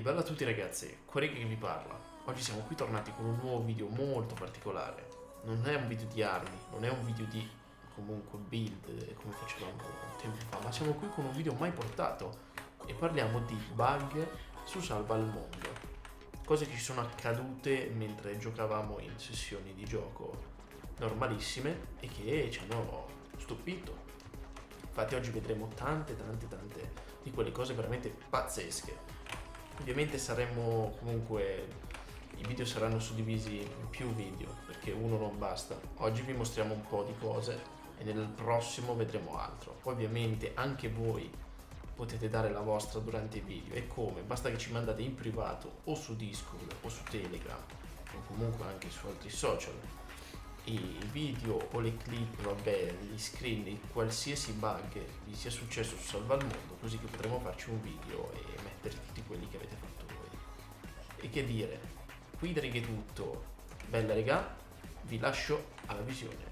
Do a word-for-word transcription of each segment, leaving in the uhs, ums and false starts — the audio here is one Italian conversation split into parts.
bella a tutti ragazzi, qua Righe che vi parla. Oggi siamo qui tornati con un nuovo video molto particolare. Non è un video di armi, non è un video di comunque build come facevamo un tempo fa, ma siamo qui con un video mai portato e parliamo di bug su Salva al Mondo, cose che ci sono accadute mentre giocavamo in sessioni di gioco normalissime e che ci hanno stupito. Infatti oggi vedremo tante tante tante di quelle cose veramente pazzesche. Ovviamente saremo comunque, i video saranno suddivisi in più video perché uno non basta. Oggi vi mostriamo un po' di cose e nel prossimo vedremo altro. Poi ovviamente anche voi potete dare la vostra durante i video. E come? Basta che ci mandate in privato o su Discord o su Telegram o comunque anche su altri social i video o le clip, vabbè, gli screen di qualsiasi bug vi sia successo su Salva al Mondo, così che potremo farci un video e mettere tutti quelli che avete fatto voi. E che dire, qui da Righe è tutto, bella regà, vi lascio alla visione.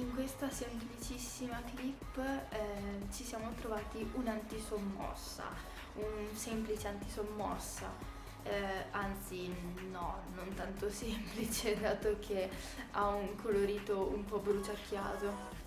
in questa semplicissima clip eh, ci siamo trovati un'antisommossa, un semplice antisommossa. Eh, anzi no, non tanto semplice, dato che ha un colorito un po' bruciacchiato.